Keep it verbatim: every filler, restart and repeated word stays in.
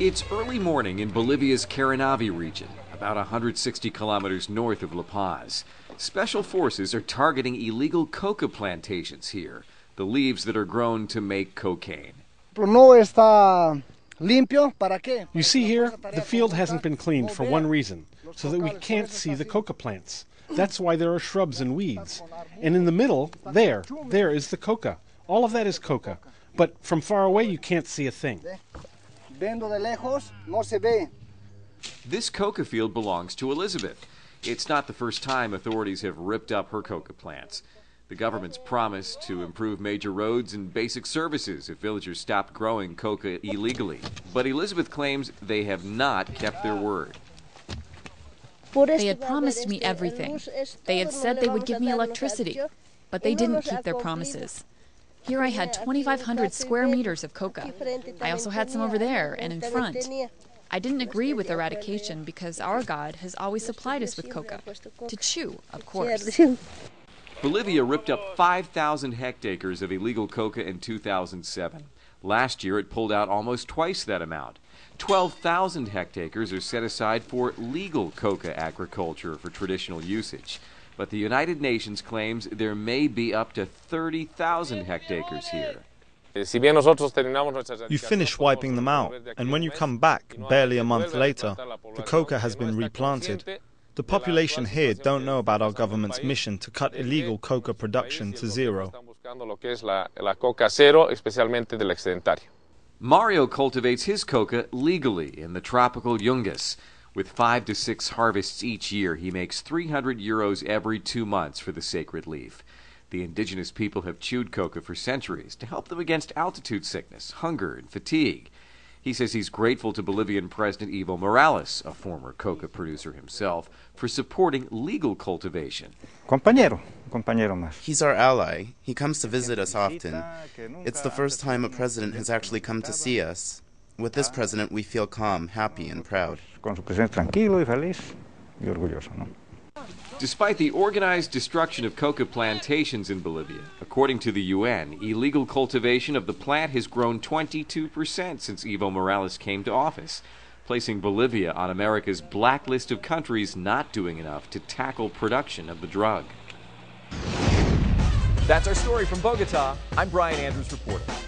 It's early morning in Bolivia's Caranavi region, about one hundred sixty kilometers north of La Paz. Special forces are targeting illegal coca plantations here, the leaves that are grown to make cocaine. You see here, the field hasn't been cleaned for one reason, so that we can't see the coca plants. That's why there are shrubs and weeds. And in the middle, there, there is the coca. All of that is coca, but from far away you can't see a thing. This coca field belongs to Elizabeth. It's not the first time authorities have ripped up her coca plants. The government's promise to improve major roads and basic services if villagers stopped growing coca illegally. But Elizabeth claims they have not kept their word. They had promised me everything. They had said they would give me electricity, but they didn't keep their promises. Here I had twenty-five hundred square meters of coca. I also had some over there and in front. I didn't agree with eradication because our God has always supplied us with coca. To chew, of course. Bolivia ripped up five thousand hectares of illegal coca in two thousand seven. Last year it pulled out almost twice that amount. twelve thousand hectares are set aside for legal coca agriculture for traditional usage. But the United Nations claims there may be up to thirty thousand hectares here. You finish wiping them out, and when you come back, barely a month later, the coca has been replanted. The population here don't know about our government's mission to cut illegal coca production to zero. Mario cultivates his coca legally in the tropical Yungas. With five to six harvests each year, he makes three hundred euros every two months for the sacred leaf. The indigenous people have chewed coca for centuries to help them against altitude sickness, hunger, and fatigue. He says he's grateful to Bolivian President Evo Morales, a former coca producer himself, for supporting legal cultivation. He's our ally. He comes to visit us often. It's the first time a president has actually come to see us. With this president, we feel calm, happy, and proud. Despite the organized destruction of coca plantations in Bolivia, according to the U N, illegal cultivation of the plant has grown twenty-two percent since Evo Morales came to office, placing Bolivia on America's blacklist of countries not doing enough to tackle production of the drug. That's our story from Bogota. I'm Brian Andrews reporting.